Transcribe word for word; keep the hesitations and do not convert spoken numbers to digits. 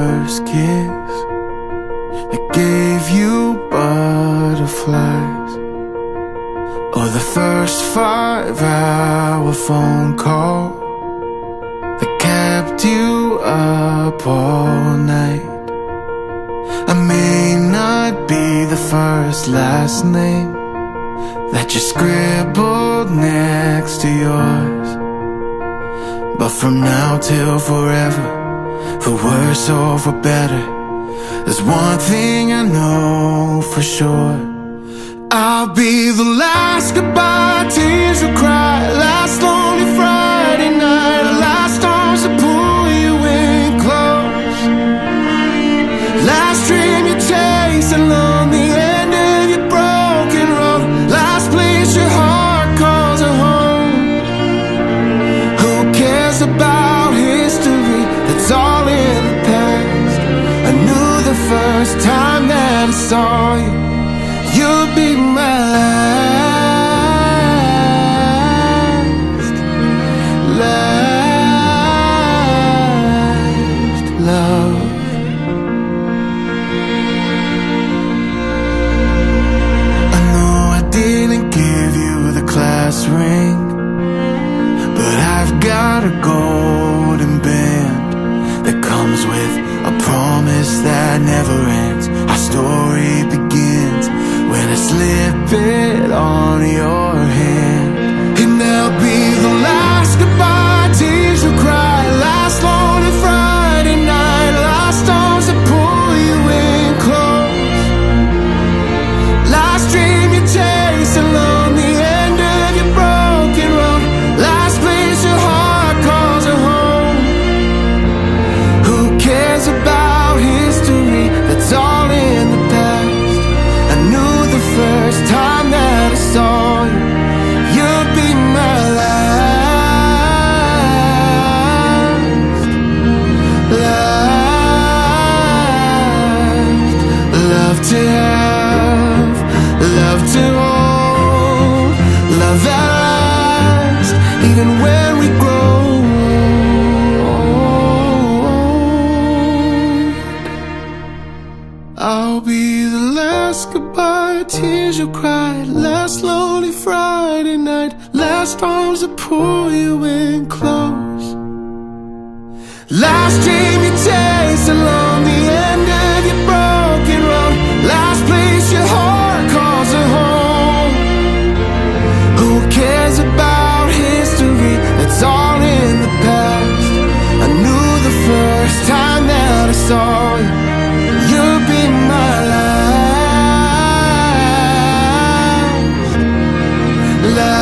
first kiss that gave you butterflies, or the first five-hour phone call that kept you up all night. I may not be the first last name that you scribbled next to yours, but from now till forever, for worse or for better, there's one thing I know for sure. I'll be the last goodbye, tears you cry, last lonely Friday night, last arms to pull you in close, last dream you chase along the end of your broken road, last place your heart calls a home. Who cares about history? That's all. First time that I saw you, you'd be my last, last love. I know I didn't give you the class ring, but I've got a golden band that comes with a promise that never ends. Our story begins when I slip it on your hand. And there'll be the last goodbye, tears you cry, last lonely Friday night, last arms that pull you in close, last dream you chase along the end of your broken road, last place your heart calls a home. Who cares about all in the past? I knew the first time that I saw you, you'd be my last, last love to have, love to hold, love that lasts even when we grow. I'll be the last goodbye, tears you cried, last lonely Friday night, last arms that pull you in close, last dream you chase along the end of your broken road, last place your heart calls a home. Who cares about history? That's all in the past. I knew the first time that I saw you, love.